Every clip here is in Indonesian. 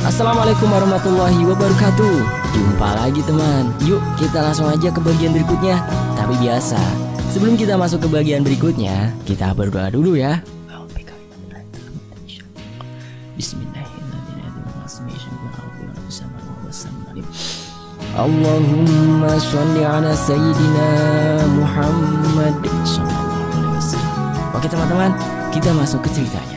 Assalamualaikum warahmatullahi wabarakatuh. Jumpa lagi teman. Yuk kita langsung aja ke bagian berikutnya. Tapi biasa, sebelum kita masuk ke bagian berikutnya, kita berdoa dulu ya. Allahumma sholli ala sayyidina Muhammad sallallahu alaihi wasallam. Oke teman-teman, kita masuk ke ceritanya.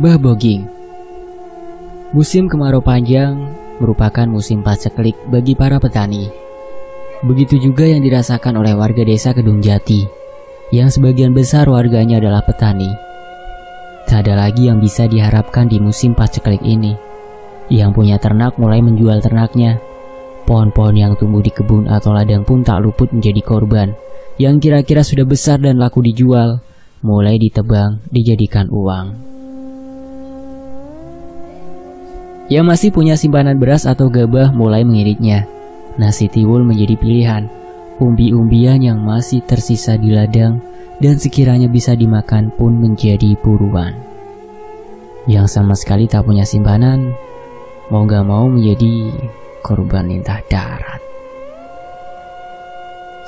Mbah Boging. Musim kemarau panjang merupakan musim paceklik bagi para petani. Begitu juga yang dirasakan oleh warga desa Kedung Jati, yang sebagian besar warganya adalah petani. Tak ada lagi yang bisa diharapkan di musim paceklik ini. Yang punya ternak mulai menjual ternaknya. Pohon-pohon yang tumbuh di kebun atau ladang pun tak luput menjadi korban. Yang kira-kira sudah besar dan laku dijual, mulai ditebang, dijadikan uang. Yang masih punya simpanan beras atau gabah mulai mengiritnya. Nasi tiwul menjadi pilihan, umbi-umbian yang masih tersisa di ladang dan sekiranya bisa dimakan pun menjadi buruan. Yang sama sekali tak punya simpanan, mau gak mau menjadi korban lintah darat.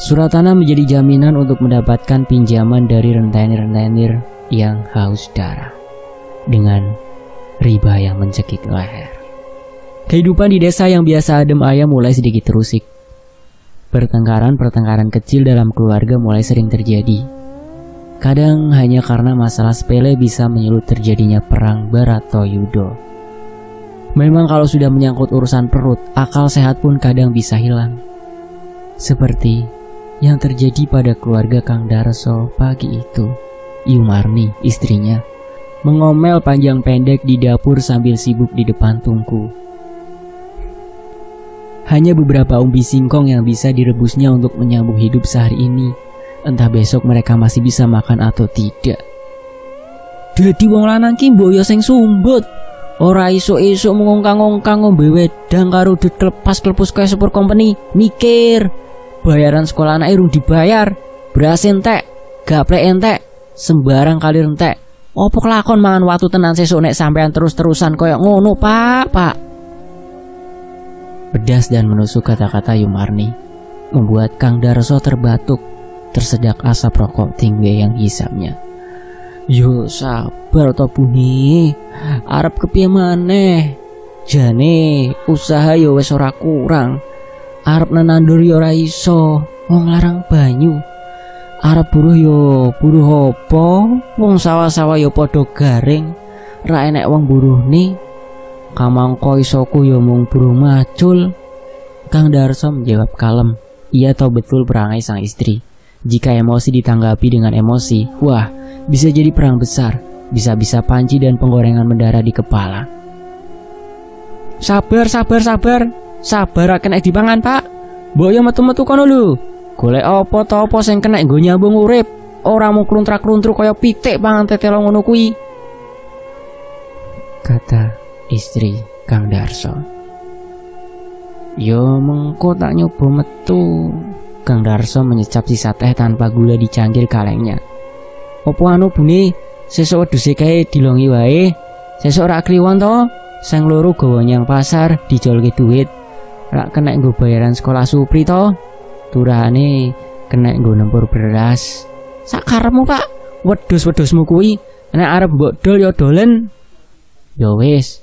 Surat tanah menjadi jaminan untuk mendapatkan pinjaman dari rentenir-rentenir yang haus darah dengan riba yang mencekik leher. Kehidupan di desa yang biasa adem ayam mulai sedikit terusik. Pertengkaran-pertengkaran kecil dalam keluarga mulai sering terjadi. Kadang hanya karena masalah sepele bisa menyulut terjadinya perang Baratoyudo. Memang kalau sudah menyangkut urusan perut, akal sehat pun kadang bisa hilang. Seperti yang terjadi pada keluarga Kang Darso pagi itu. Yumarni, istrinya, mengomel panjang pendek di dapur sambil sibuk di depan tungku. Hanya beberapa umbi singkong yang bisa direbusnya untuk menyambung hidup sehari ini. Entah besok mereka masih bisa makan atau tidak. Dadi wong lanang ki mboyo sing sumbut. Ora esuk-esuk mengongkang-ongkang ngombe wedang karo dut klepas-klepus kaya sepur company. Mikir, bayaran sekolah anak irung dibayar. Beras entek, gaplek entek, sembarang kali entek. Opo kelakon mangan watu tenan sesuk nek sampean terus-terusan koyok ngono, Pak. Pedas dan menusuk kata-kata Yumarni membuat Kang Darso terbatuk, tersedak asap rokok tinggi yang hisapnya. Yo sabar to Buni, arep kepiye maneh? Jane usaha yo wis ora kurang, arep nanandur yo ora iso, wong larang banyu. Arep buruh yo buruh apa? Wong sawah-sawah yo padha garing, ra enek wong buruhne. Kamangko isoku yo mung burung macul. Kang Darso menjawab kalem. Ia tahu betul perangai sang istri. Jika emosi ditanggapi dengan emosi, wah, bisa jadi perang besar. Bisa-bisa panci dan penggorengan mendarah di kepala. Sabar akan dipangan Pak. Boyo metu-metu kono lho. Golek apa-apa sing kena nggo nyambung urip. Ora mung kluntrak-kluntruk kaya pitik pangan tetelo ngono kuwi. Kata istri Kang Darso. Yo mengko tak nyoba metu. Kang Darso menyecap sisa teh tanpa gula di cangkir kalengnya. Opo anu Bune, sesuk wedhuse kae dilongi wae. Sesuk rak kliwon to, sing loro gawa nyang pasar dijolke duit. Rak kena nggo bayaran sekolah Supri to. Turahane kena nggo nempur beras. Sak karepmu Pak, wedhus-wedhusmu kuwi nek arep mbok dol yo dolen. Yo wis.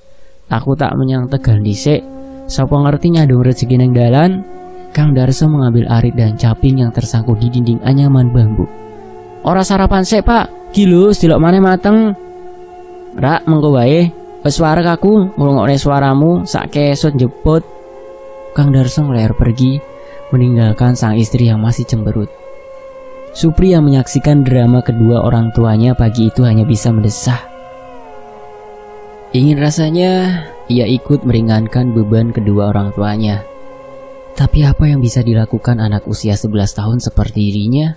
Aku tak menyang Tegal dhisik. Sapa ngerti nyandung rezeki nang dalan. Kang Darso mengambil arit dan caping yang tersangkut di dinding anyaman bambu. Ora sarapan sik, Pak. Gilus delok maneh mateng. Rak mengko wae. Wis warek aku ngrungokne suaramu sak kesut njebut. Kang Darso ngelayar pergi, meninggalkan sang istri yang masih cemberut. Supri yang menyaksikan drama kedua orang tuanya pagi itu hanya bisa mendesah. Ingin rasanya ia ikut meringankan beban kedua orang tuanya. Tapi apa yang bisa dilakukan anak usia 11 tahun seperti dirinya?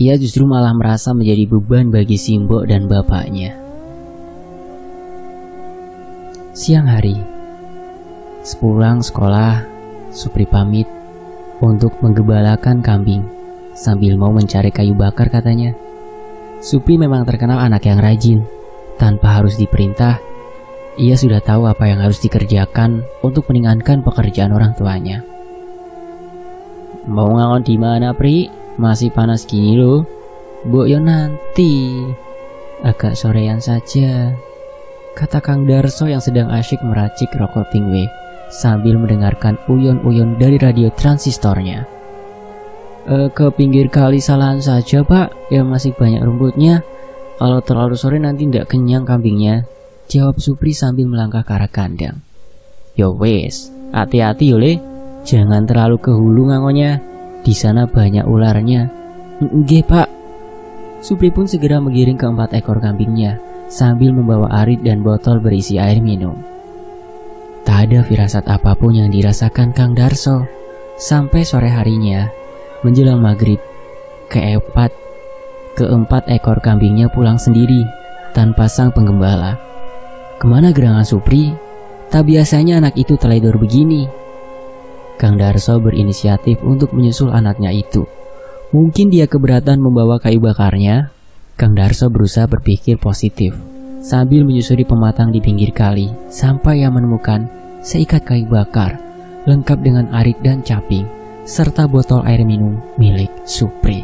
Ia justru malah merasa menjadi beban bagi Simbo dan bapaknya. Siang hari, sepulang sekolah, Supri pamit untuk menggembalakan kambing sambil mau mencari kayu bakar katanya. Supri memang terkenal anak yang rajin. Tanpa harus diperintah, ia sudah tahu apa yang harus dikerjakan untuk meringankan pekerjaan orang tuanya. Mau ngangon di mana, Pri? Masih panas gini loh. Boyo nanti. Agak sorean saja, kata Kang Darso yang sedang asyik meracik rokok pingwe sambil mendengarkan uyon-uyon dari radio transistornya. Ke pinggir kali Salahan saja, Pak, ya masih banyak rumputnya. Kalau terlalu sore nanti ndak kenyang kambingnya, jawab Supri sambil melangkah ke arah kandang. Yo wes, hati-hati yo Le, jangan terlalu ke hulu ngangonya, di sana banyak ularnya. Nggih, Pak. Supri pun segera menggiring keempat ekor kambingnya sambil membawa arit dan botol berisi air minum. Tak ada firasat apapun yang dirasakan Kang Darso. Sampai sore harinya, menjelang maghrib, keempat ekor kambingnya pulang sendiri tanpa sang penggembala. Kemana gerangan Supri? Tak biasanya anak itu teledor begini. Kang Darso berinisiatif untuk menyusul anaknya itu. Mungkin dia keberatan membawa kayu bakarnya. Kang Darso berusaha berpikir positif sambil menyusuri pematang di pinggir kali sampai ia menemukan seikat kayu bakar lengkap dengan arit dan caping serta botol air minum milik Supri.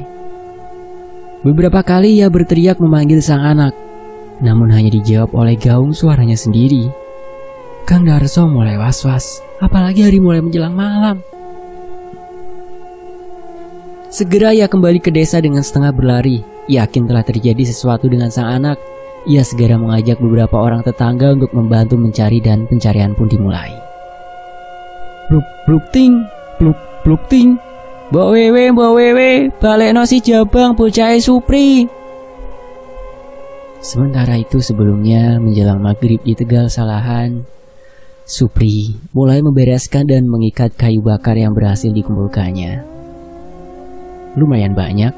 Beberapa kali ia berteriak memanggil sang anak, namun hanya dijawab oleh gaung suaranya sendiri. Kang Darso mulai was-was, apalagi hari mulai menjelang malam. Segera ia kembali ke desa dengan setengah berlari, yakin telah terjadi sesuatu dengan sang anak. Ia segera mengajak beberapa orang tetangga untuk membantu mencari dan pencarian pun dimulai. Pluk pluk ting, pluk pluk ting. Mbok Wewe, balekno si jabang bocahe Supri. Sementara itu sebelumnya menjelang maghrib di Tegal Salahan, Supri mulai membereskan dan mengikat kayu bakar yang berhasil dikumpulkannya. Lumayan banyak.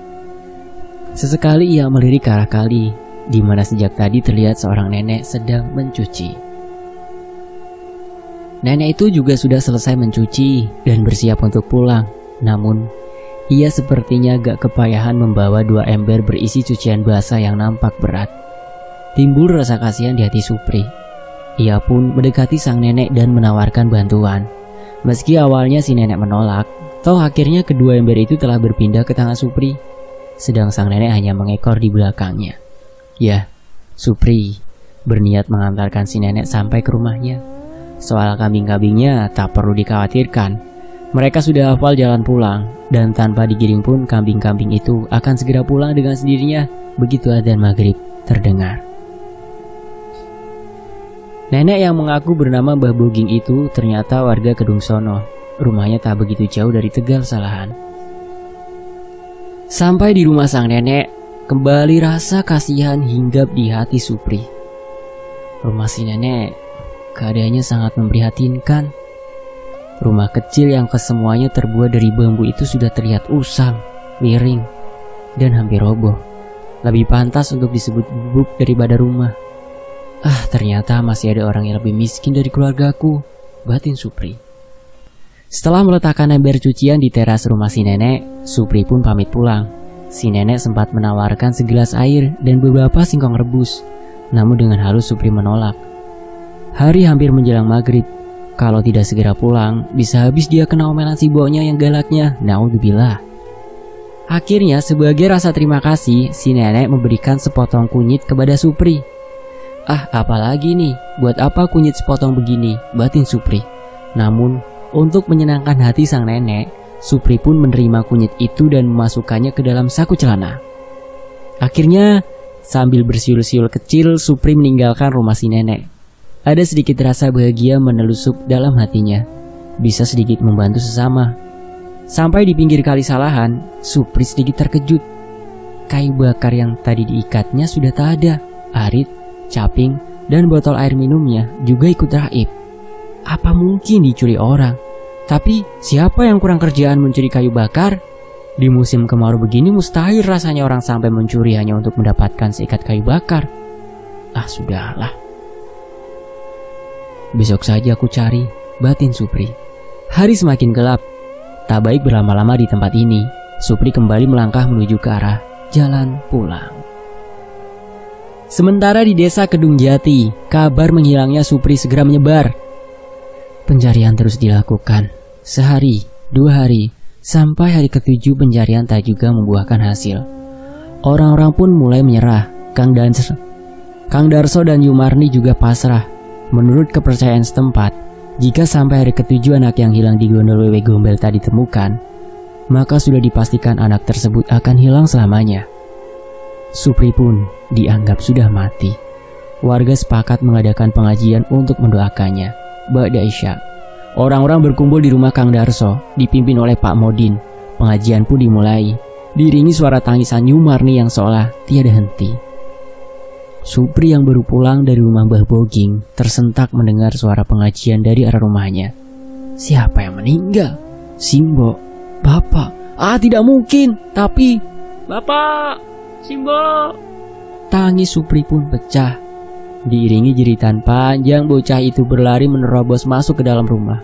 Sesekali ia melirik ke arah kali, di mana sejak tadi terlihat seorang nenek sedang mencuci. Nenek itu juga sudah selesai mencuci dan bersiap untuk pulang. Namun, ia sepertinya agak kepayahan membawa dua ember berisi cucian basah yang nampak berat. Timbul rasa kasihan di hati Supri. Ia pun mendekati sang nenek dan menawarkan bantuan. Meski awalnya si nenek menolak, toh akhirnya kedua ember itu telah berpindah ke tangan Supri, sedang sang nenek hanya mengekor di belakangnya. Ya, Supri berniat mengantarkan si nenek sampai ke rumahnya. Soal kambing-kambingnya tak perlu dikhawatirkan. Mereka sudah hafal jalan pulang, dan tanpa digiring pun kambing-kambing itu akan segera pulang dengan sendirinya begitu adzan maghrib terdengar. Nenek yang mengaku bernama Mbah Boging itu ternyata warga Kedung Sono. Rumahnya tak begitu jauh dari Tegal Salahan. Sampai di rumah sang nenek, kembali rasa kasihan hinggap di hati Supri. Rumah si nenek keadaannya sangat memprihatinkan. Rumah kecil yang kesemuanya terbuat dari bambu itu sudah terlihat usang, miring, dan hampir roboh. Lebih pantas untuk disebut gubuk daripada rumah. Ah, ternyata masih ada orang yang lebih miskin dari keluargaku, batin Supri. Setelah meletakkan ember cucian di teras rumah si nenek, Supri pun pamit pulang. Si nenek sempat menawarkan segelas air dan beberapa singkong rebus, namun dengan halus Supri menolak. Hari hampir menjelang maghrib, kalau tidak segera pulang, bisa habis dia kena omelan si boknya yang galaknya, naudzubillah. Akhirnya sebagai rasa terima kasih, si nenek memberikan sepotong kunyit kepada Supri. Ah, apalagi nih, buat apa kunyit sepotong begini, batin Supri. Namun, untuk menyenangkan hati sang nenek, Supri pun menerima kunyit itu dan memasukkannya ke dalam saku celana. Akhirnya, sambil bersiul-siul kecil, Supri meninggalkan rumah si nenek. Ada sedikit rasa bahagia menelusup dalam hatinya, bisa sedikit membantu sesama. Sampai di pinggir kali Salahan, Supri sedikit terkejut. Kayu bakar yang tadi diikatnya sudah tak ada. Arit, caping, dan botol air minumnya juga ikut raib. Apa mungkin dicuri orang? Tapi siapa yang kurang kerjaan mencuri kayu bakar? Di musim kemarau begini mustahil rasanya orang sampai mencuri hanya untuk mendapatkan seikat kayu bakar. Ah, sudahlah. Besok saja aku cari, batin Supri. Hari semakin gelap. Tak baik berlama-lama di tempat ini, Supri kembali melangkah menuju ke arah jalan pulang. Sementara di desa Kedung Jati, kabar menghilangnya Supri segera menyebar. Pencarian terus dilakukan, sehari, 2 hari, sampai hari ke-7 pencarian tak juga membuahkan hasil. Orang-orang pun mulai menyerah. Kang Darso dan Yumarni juga pasrah. Menurut kepercayaan setempat, jika sampai hari ke-7 anak yang hilang di gondol Wewe Gombel tak ditemukan, maka sudah dipastikan anak tersebut akan hilang selamanya. Supri pun dianggap sudah mati. Warga sepakat mengadakan pengajian untuk mendoakannya. Ba'da Isya, orang-orang berkumpul di rumah Kang Darso, dipimpin oleh Pak Modin. Pengajian pun dimulai, diringi suara tangisan Yumarni yang seolah tiada henti. Supri yang baru pulang dari rumah Mbah Boging tersentak mendengar suara pengajian dari arah rumahnya. Siapa yang meninggal? Simbo? Bapak? Ah, tidak mungkin. Tapi Bapak? Simbo? Tangis Supri pun pecah, diiringi jeritan panjang. Bocah itu berlari menerobos masuk ke dalam rumah.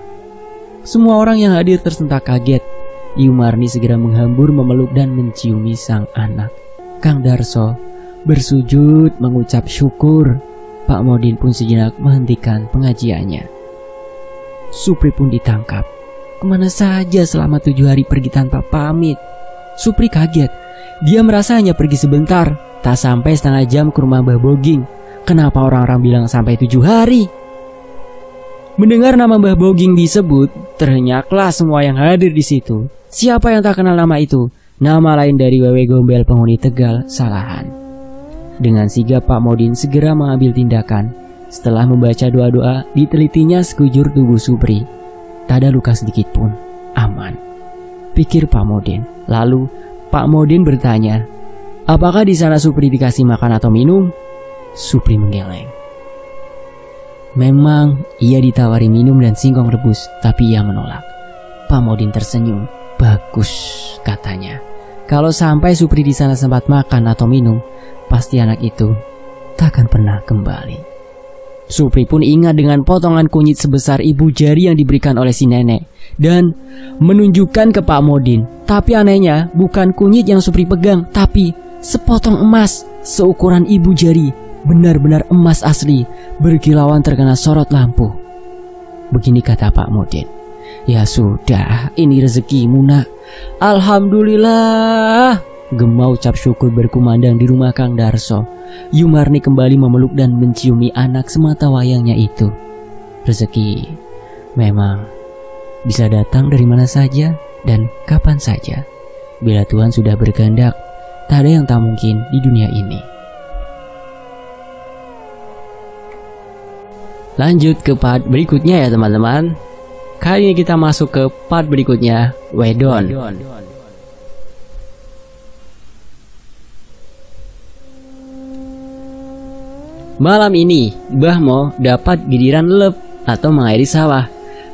Semua orang yang hadir tersentak kaget. Yumarni segera menghambur, memeluk dan menciumi sang anak. Kang Darso bersujud mengucap syukur. Pak Modin pun sejenak menghentikan pengajiannya. Supri pun ditangkap. Kemana saja selama 7 hari pergi tanpa pamit? Supri kaget. Dia merasa hanya pergi sebentar, tak sampai setengah jam ke rumah Mbah Boging. Kenapa orang-orang bilang sampai 7 hari? Mendengar nama Mbah Boging disebut, terhenyaklah semua yang hadir di situ. Siapa yang tak kenal nama itu? Nama lain dari Wewe Gombel, penghuni Tegal Salahan. Dengan sigap Pak Modin segera mengambil tindakan. Setelah membaca doa-doa, ditelitinya sekujur tubuh Supri. Tak ada luka sedikit pun. Aman, pikir Pak Modin. Lalu Pak Modin bertanya, "Apakah di sana Supri dikasih makan atau minum?" Supri menggeleng. Memang ia ditawari minum dan singkong rebus, tapi ia menolak. Pak Modin tersenyum. "Bagus," katanya. "Kalau sampai Supri di sana sempat makan atau minum, pasti anak itu takkan pernah kembali." Supri pun ingat dengan potongan kunyit sebesar ibu jari yang diberikan oleh si nenek dan menunjukkan ke Pak Modin. Tapi anehnya bukan kunyit yang Supri pegang, tapi sepotong emas seukuran ibu jari. Benar-benar emas asli, berkilauan terkena sorot lampu. Begini kata Pak Modin, "Ya sudah, ini rezekimu nak." Alhamdulillah. Gema ucap syukur berkumandang di rumah Kang Darso. Yumarni kembali memeluk dan menciumi anak semata wayangnya itu. Rezeki memang bisa datang dari mana saja dan kapan saja. Bila Tuhan sudah berkehendak, tak ada yang tak mungkin di dunia ini. Lanjut ke part berikutnya ya teman-teman. Kali ini kita masuk ke part berikutnya, Wedhon. Malam ini, Mbah Mo dapat giliran lep atau mengairi sawah.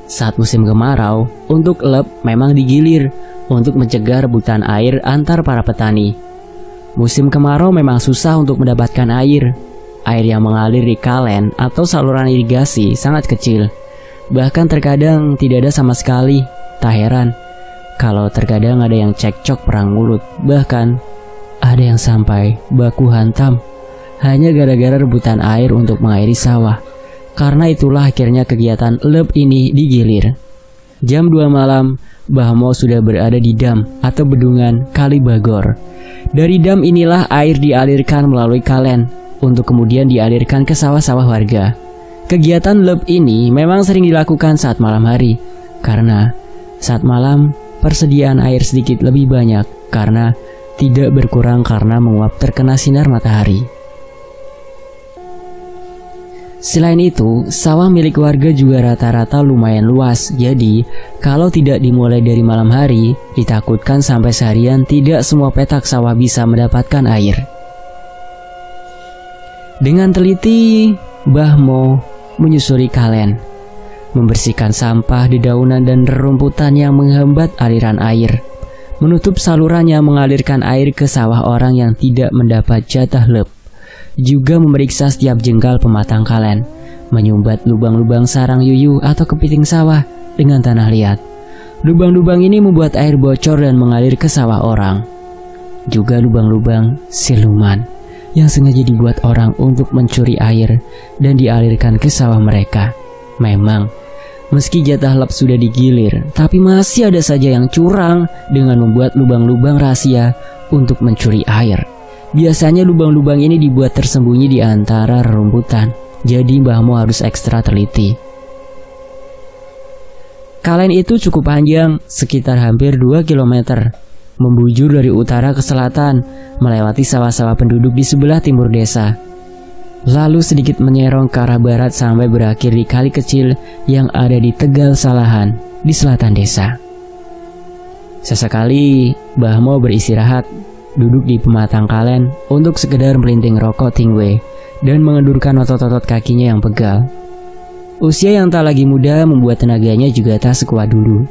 Saat musim kemarau, untuk lep memang digilir untuk mencegah rebutan air antar para petani. Musim kemarau memang susah untuk mendapatkan air. Air yang mengalir di kalen atau saluran irigasi sangat kecil. Bahkan terkadang tidak ada sama sekali. Tak heran kalau terkadang ada yang cekcok perang mulut. Bahkan ada yang sampai baku hantam hanya gara-gara rebutan air untuk mengairi sawah. Karena itulah akhirnya kegiatan leb ini digilir. Jam 2 malam, Mbah Mo sudah berada di dam atau bendungan Kalibagor. Dari dam inilah air dialirkan melalui kalen untuk kemudian dialirkan ke sawah-sawah warga. Kegiatan leb ini memang sering dilakukan saat malam hari, karena saat malam persediaan air sedikit lebih banyak, karena tidak berkurang karena menguap terkena sinar matahari. Selain itu, sawah milik warga juga rata-rata lumayan luas. Jadi, kalau tidak dimulai dari malam hari, ditakutkan sampai seharian tidak semua petak sawah bisa mendapatkan air. Dengan teliti, Mbah Mo menyusuri kalen, membersihkan sampah, dedaunan dan rerumputan yang menghambat aliran air, menutup saluran yang mengalirkan air ke sawah orang yang tidak mendapat jatah leb. Juga memeriksa setiap jengkal pematang kalen, menyumbat lubang-lubang sarang yuyu atau kepiting sawah dengan tanah liat, Lubang-lubang ini membuat air bocor dan mengalir ke sawah orang. Juga lubang-lubang siluman yang sengaja dibuat orang untuk mencuri air dan dialirkan ke sawah mereka. Memang, meski jatah lap sudah digilir, tapi masih ada saja yang curang dengan membuat lubang-lubang rahasia untuk mencuri air. Biasanya lubang-lubang ini dibuat tersembunyi di antara rerumputan, jadi mbahmu harus ekstra teliti. Kalen itu cukup panjang, sekitar hampir 2 km, membujur dari utara ke selatan, melewati sawah-sawah penduduk di sebelah timur desa. Lalu sedikit menyerong ke arah barat sampai berakhir di kali kecil yang ada di Tegal Salahan, di selatan desa. Sesekali, Mbah Mo beristirahat, duduk di pematang kalen untuk sekedar melinting rokok tingwe dan mengendurkan otot-otot kakinya yang pegal. Usia yang tak lagi muda membuat tenaganya juga tak sekuat dulu.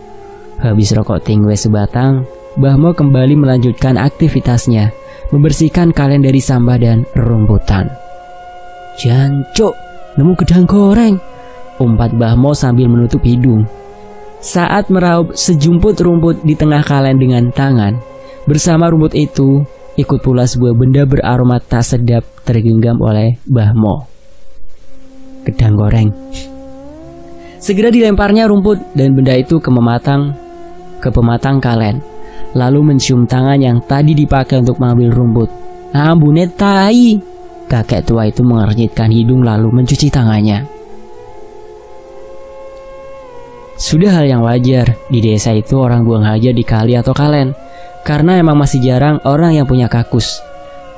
Habis rokok tingwe sebatang, Mbah Mo kembali melanjutkan aktivitasnya, membersihkan kalen dari sampah dan rerumputan. "Jancuk, nemu gedang goreng," umpat Mbah Mo sambil menutup hidung. Saat meraup sejumput rumput di tengah kalen dengan tangan, bersama rumput itu, ikut pula sebuah benda beraroma tak sedap tergenggam oleh Mbah Mo. Gedang goreng. Segera dilemparnya rumput dan benda itu ke pematang kalen, lalu mencium tangan yang tadi dipakai untuk mengambil rumput. "Ambune tai." Kakek tua itu mengernyitkan hidung lalu mencuci tangannya. Sudah hal yang wajar di desa itu orang buang hajar di kali atau kalen, karena emang masih jarang orang yang punya kakus.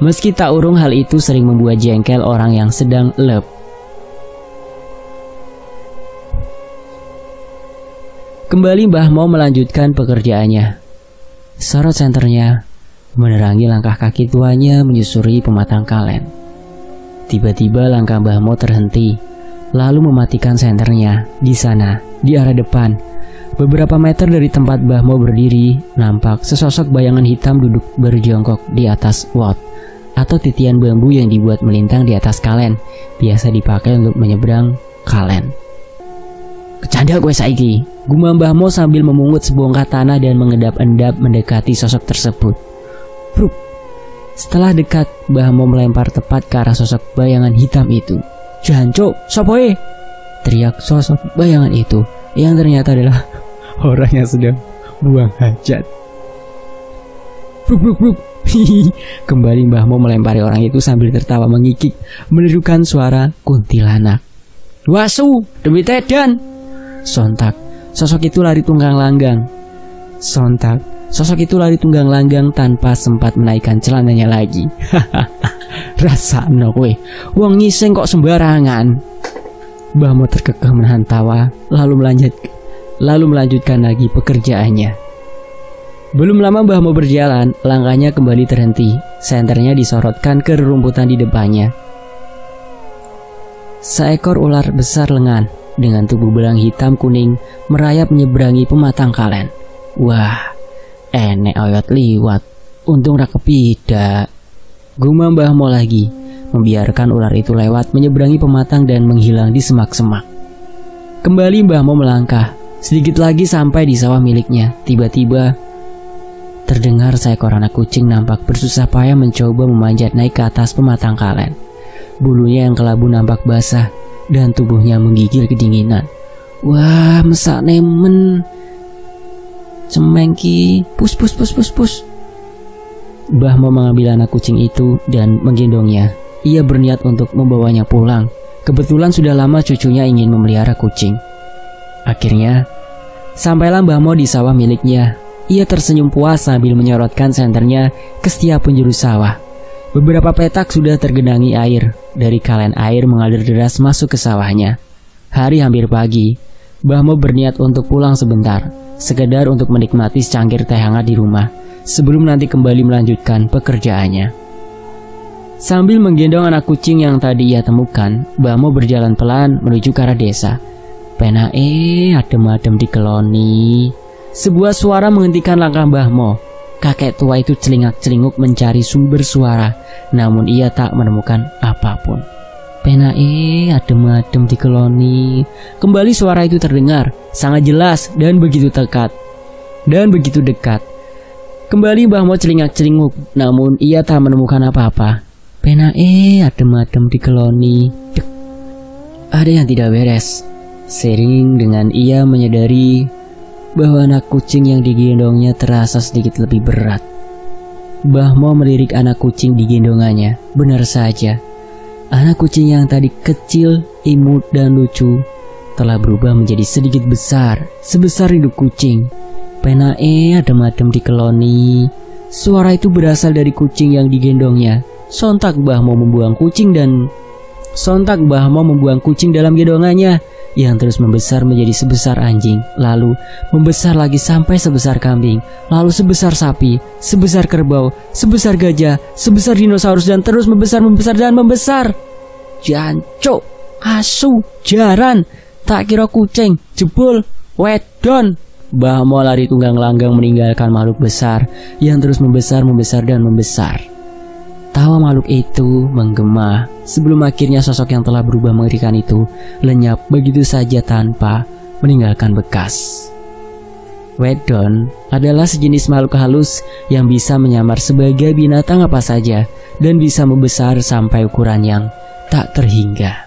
Meski tak urung, hal itu sering membuat jengkel orang yang sedang lep. Kembali Mbah Mo melanjutkan pekerjaannya. Sorot senternya menerangi langkah kaki tuanya menyusuri pematang kalen. Tiba-tiba langkah Mbah Mo terhenti, lalu mematikan senternya. Di sana, di arah depan, beberapa meter dari tempat Mbah Mo berdiri, nampak sesosok bayangan hitam duduk berjongkok di atas wot atau titian bambu yang dibuat melintang di atas kalen, biasa dipakai untuk menyeberang kalen. "Kecanda gue saiki," gumam Mbah Mo sambil memungut sebongkah tanah dan mengendap-endap mendekati sosok tersebut. Bruk. Setelah dekat, Mbah Mo melempar tepat ke arah sosok bayangan hitam itu. "Jancuk, sopoe!" teriak sosok bayangan itu, yang ternyata adalah orang yang sedang buang hajat. "Bruk, bruk, bruk." Kembali Mbah Mo melempari orang itu sambil tertawa mengikik, menirukan suara kuntilanak. "Wasu, demi tedan!" Sontak, sosok itu lari tunggang langgang. Tanpa sempat menaikkan celananya lagi. "Rasakno kowe, wong ngising kok sembarangan." Mbah Mo terkekeh menahan tawa, lalu melanjutkan lagi pekerjaannya. Belum lama Mbah Mo berjalan, langkahnya kembali terhenti. Senternya disorotkan ke rerumputan di depannya. Seekor ular besar lengan dengan tubuh belang hitam kuning merayap menyeberangi pematang kalen. "Wah, enek oyot liwat, untung ra kepidak," gumam Mbah Mo lagi, membiarkan ular itu lewat menyeberangi pematang dan menghilang di semak-semak. Kembali Mbah Mo melangkah, sedikit lagi sampai di sawah miliknya. Tiba-tiba terdengar seekor anak kucing nampak bersusah payah mencoba memanjat naik ke atas pematang kalen. Bulunya yang kelabu nampak basah dan tubuhnya menggigil kedinginan. "Wah, mesak nemen cemengki, pus. Mbah Mo mengambil anak kucing itu dan menggendongnya. Ia berniat untuk membawanya pulang. Kebetulan sudah lama cucunya ingin memelihara kucing. Akhirnya, sampailah Mbah Mo di sawah miliknya. Ia tersenyum puas sambil menyorotkan senternya ke setiap penjuru sawah. Beberapa petak sudah tergenangi air. Dari kalen air mengalir deras masuk ke sawahnya. Hari hampir pagi. Mbah Mo berniat untuk pulang sebentar, sekedar untuk menikmati secangkir teh hangat di rumah, sebelum nanti kembali melanjutkan pekerjaannya. Sambil menggendong anak kucing yang tadi ia temukan, Mbah Mo berjalan pelan menuju ke arah desa. "Penae, adem-adem di keloni." Sebuah suara menghentikan langkah Mbah Mo. Kakek tua itu celingak-celinguk mencari sumber suara, namun ia tak menemukan apapun. "Penae, adem-adem di keloni." Kembali suara itu terdengar, sangat jelas dan begitu dekat. dan begitu dekat. Kembali Mbah Mo celingak-celinguk, namun ia tak menemukan apa-apa. Penae adem-adem dikeloni. Dek. Ada yang tidak beres. Sering dengan ia menyadari bahwa anak kucing yang digendongnya terasa sedikit lebih berat. Mbah Mo melirik anak kucing di gendongannya. Benar saja, anak kucing yang tadi kecil, imut dan lucu telah berubah menjadi sedikit besar, sebesar induk kucing. Penae adem-adem dikeloni. Suara itu berasal dari kucing yang digendongnya. Sontak Mbah Mo membuang kucing dalam gendongannya yang terus membesar menjadi sebesar anjing, lalu membesar lagi sampai sebesar kambing, lalu sebesar sapi, sebesar kerbau, sebesar gajah, sebesar dinosaurus, dan terus membesar dan membesar. Jancuk, asu, jaran. Tak kira kucing, jebul, wedhon. Mbah Mo lari tunggang-langgang meninggalkan makhluk besar yang terus membesar dan membesar. Tawa makhluk itu menggema sebelum akhirnya sosok yang telah berubah mengerikan itu lenyap begitu saja tanpa meninggalkan bekas. Wedhon adalah sejenis makhluk halus yang bisa menyamar sebagai binatang apa saja dan bisa membesar sampai ukuran yang tak terhingga.